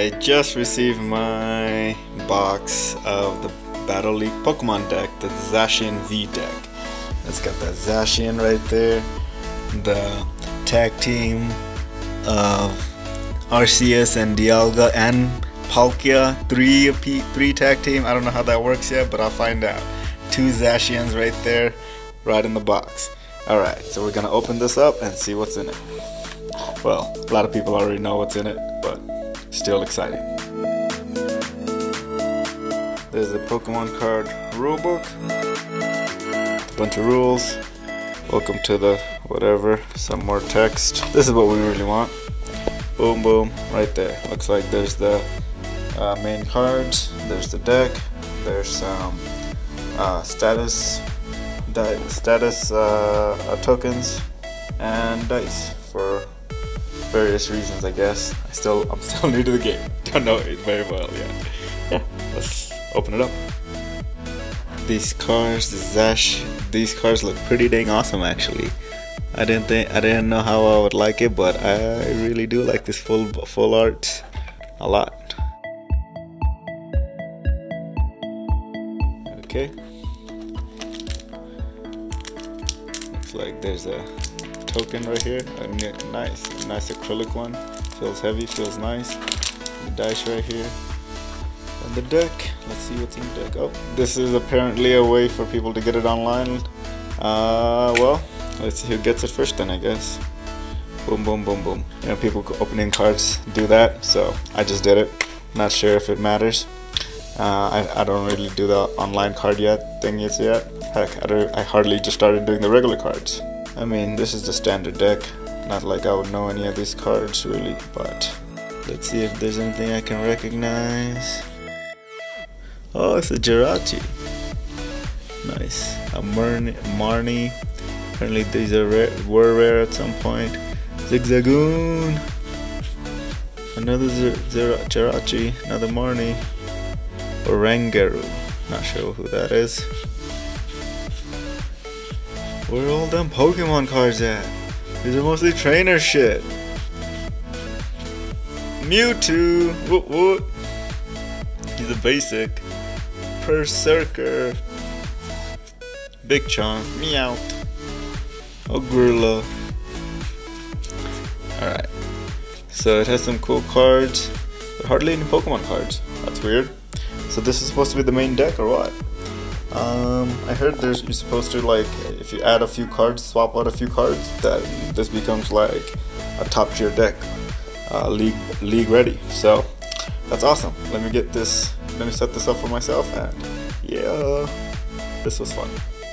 I just received my box of the Battle League Pokemon deck, the Zacian V deck. It's got that Zacian right there, the tag team of Arceus and Dialga and Palkia, three tag team. I don't know how that works yet, but I'll find out. Two Zacians right there, right in the box. Alright, so we're gonna open this up and see what's in it. Well, a lot of people already know what's in it, but still exciting. There's a Pokemon card rulebook, a bunch of rules. Welcome to the whatever, some more text. This is what we really want. Boom, boom, right there. Looks like there's the main cards, there's the deck, there's some status tokens and dice for various reasons, I guess. I'm still new to the game. Don't know it very well yet. Yeah, let's open it up. These cards, these cards look pretty dang awesome actually. I didn't know how I would like it, but I really do like this full art a lot. Okay. Looks like there's a token right here, a nice acrylic one, feels heavy, feels nice. The dice right here, and the deck. Let's see what's in the deck. Oh, this is apparently a way for people to get it online. Well, let's see who gets it first then, I guess. Boom, boom, boom, boom. You know, people opening cards do that, so I just did it. Not sure if it matters. I don't really do the online card yet. Heck, I hardly just started doing the regular cards. I mean, this is the standard deck, not like I would know any of these cards really, but let's see if there's anything I can recognize. Oh, it's a Jirachi. Nice. A Marnie. Apparently these are were rare at some point. Zigzagoon. Another Jirachi, another Marnie. Oranguru. Not sure who that is. Where are all them Pokemon cards at? These are mostly trainer shit. Mewtwo! Woot woot! He's a basic. Berserker. Big Chomp. Meow. Oranguru. Alright. So it has some cool cards, but hardly any Pokemon cards. That's weird. So this is supposed to be the main deck or what? I heard you're supposed to, like, if you add a few cards, swap out a few cards, that this becomes like a top tier deck, league ready. So that's awesome. Let me set this up for myself, and yeah, this was fun.